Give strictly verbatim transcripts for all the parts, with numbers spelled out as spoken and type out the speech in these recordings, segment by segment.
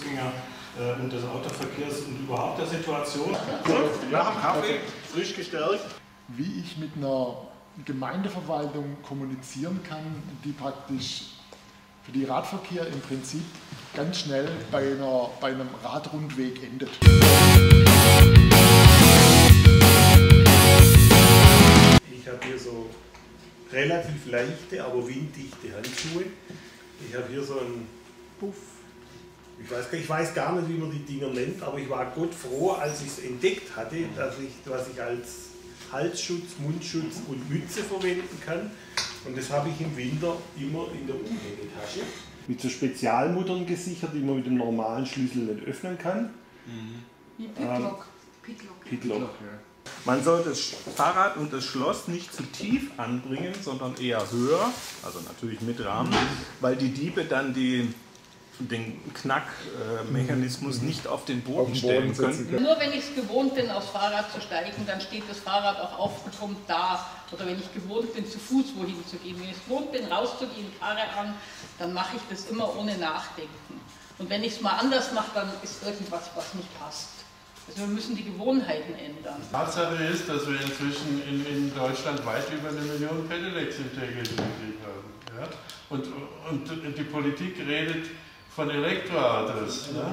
Fußgänger äh, und des Autoverkehrs und überhaupt der Situation. So, nach dem Kaffee, frisch gestärkt. Wie ich mit einer Gemeindeverwaltung kommunizieren kann, die praktisch für den Radverkehr im Prinzip ganz schnell bei, einer, bei einem Radrundweg endet. Ich habe hier so relativ leichte, aber winddichte Handschuhe. Ich habe hier so einen Puff. Ich weiß, ich weiß gar nicht, wie man die Dinger nennt, aber ich war Gott froh, als ich es entdeckt hatte, dass ich, was ich als Halsschutz, Mundschutz und Mütze verwenden kann. Und das habe ich im Winter immer in der Umhängetasche. Mit so Spezialmuttern gesichert, die man mit dem normalen Schlüssel nicht öffnen kann. Mhm. Wie Pitlock. Ähm, Pitlock. Pitlock. Man soll das Fahrrad und das Schloss nicht zu tief anbringen, sondern eher höher, also natürlich mit Rahmen, weil die Diebe dann die, den Knackmechanismus nicht auf den Boden, auf den Boden stellen können. Nur wenn ich es gewohnt bin, aufs Fahrrad zu steigen, dann steht das Fahrrad auch aufgetrumpft da. Oder wenn ich gewohnt bin, zu Fuß wohin zu gehen. Wenn ich es gewohnt bin, rauszugehen, fahre an, dann mache ich das immer ohne Nachdenken. Und wenn ich es mal anders mache, dann ist irgendwas, was nicht passt. Also wir müssen die Gewohnheiten ändern. Tatsache ist, dass wir inzwischen in, in Deutschland weit über eine Million Pedelecs im täglichen Betrieb haben. Ja? Und, und die Politik redet von Elektroautos. Ja?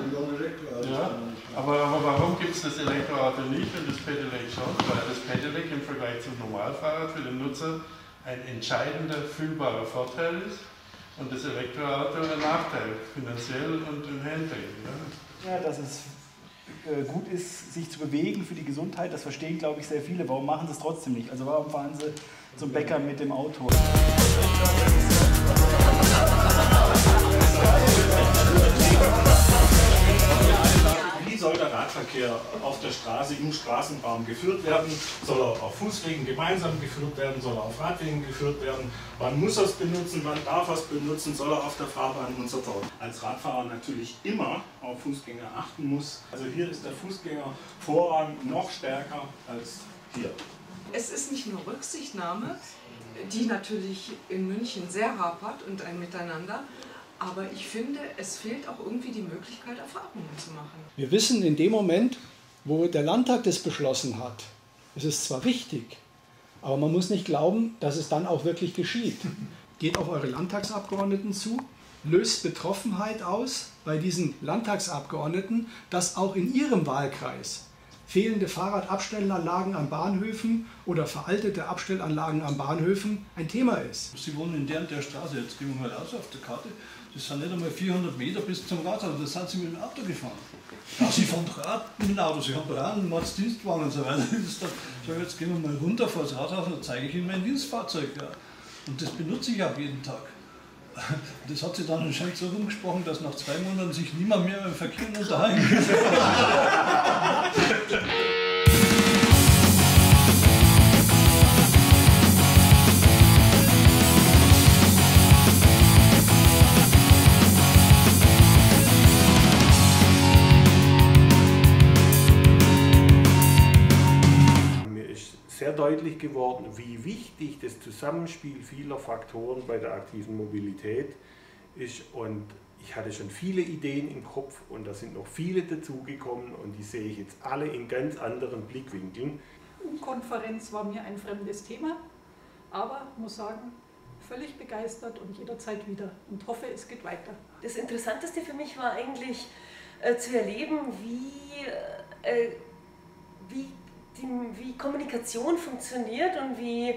Ja? Aber, aber warum gibt es das Elektroauto nicht und das Pedelec schon? Weil das Pedelec im Vergleich zum Normalfahrrad für den Nutzer ein entscheidender, fühlbarer Vorteil ist und das Elektroauto ein Nachteil, finanziell und im Handling. Ja? Ja, dass es gut ist, sich zu bewegen für die Gesundheit, das verstehen, glaube ich, sehr viele. Warum machen sie es trotzdem nicht? Also warum fahren sie zum Bäcker mit dem Auto? Wie soll der Radverkehr auf der Straße im Straßenraum geführt werden? Soll er auf Fußwegen gemeinsam geführt werden? Soll er auf Radwegen geführt werden? Wann muss er es benutzen? Wann darf er es benutzen? Soll er auf der Fahrbahn und so fort? Als Radfahrer natürlich immer auf Fußgänger achten muss. Also hier ist der Fußgänger Vorrang noch stärker als hier. Es ist nicht nur Rücksichtnahme, die natürlich in München sehr hapert und ein Miteinander. Aber ich finde, es fehlt auch irgendwie die Möglichkeit, Erfahrungen zu machen. Wir wissen in dem Moment, wo der Landtag das beschlossen hat, es ist zwar richtig, aber man muss nicht glauben, dass es dann auch wirklich geschieht. Geht auf eure Landtagsabgeordneten zu, löst Betroffenheit aus bei diesen Landtagsabgeordneten, dass auch in ihrem Wahlkreis fehlende Fahrradabstellanlagen an Bahnhöfen oder veraltete Abstellanlagen an Bahnhöfen ein Thema ist. Sie wohnen in der und der Straße, jetzt gehen wir mal aus auf der Karte, das sind nicht einmal vierhundert Meter bis zum Rathaus, da sind Sie mit dem Auto gefahren. Ja, Sie fahren Rad mit dem Auto, Sie haben Rad, einen Dienstwagen und so weiter. So, jetzt gehen wir mal runter vor das Rathaus und zeige ich Ihnen mein Dienstfahrzeug. Ja. Und das benutze ich auch jeden Tag. Das hat sie dann anscheinend so rumgesprochen, dass nach zwei Monaten sich niemand mehr im Verkehr unterhalten kann. Deutlich geworden, wie wichtig das Zusammenspiel vieler Faktoren bei der aktiven Mobilität ist, und ich hatte schon viele Ideen im Kopf und da sind noch viele dazugekommen und die sehe ich jetzt alle in ganz anderen Blickwinkeln. Unkonferenz war mir ein fremdes Thema, aber muss sagen, völlig begeistert und jederzeit wieder und hoffe, es geht weiter. Das Interessanteste für mich war eigentlich äh, zu erleben, wie, äh, wie wie Kommunikation funktioniert und wie,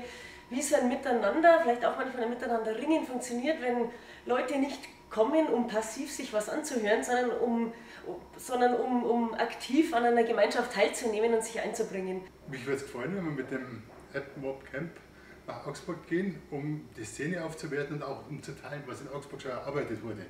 wie so ein Miteinander, vielleicht auch manchmal ein Miteinanderringen funktioniert, wenn Leute nicht kommen, um passiv sich was anzuhören, sondern, um, sondern um, um aktiv an einer Gemeinschaft teilzunehmen und sich einzubringen. Mich würde es freuen, wenn wir mit dem AktMobCmp nach Augsburg gehen, um die Szene aufzuwerten und auch um zu teilen, was in Augsburg schon erarbeitet wurde.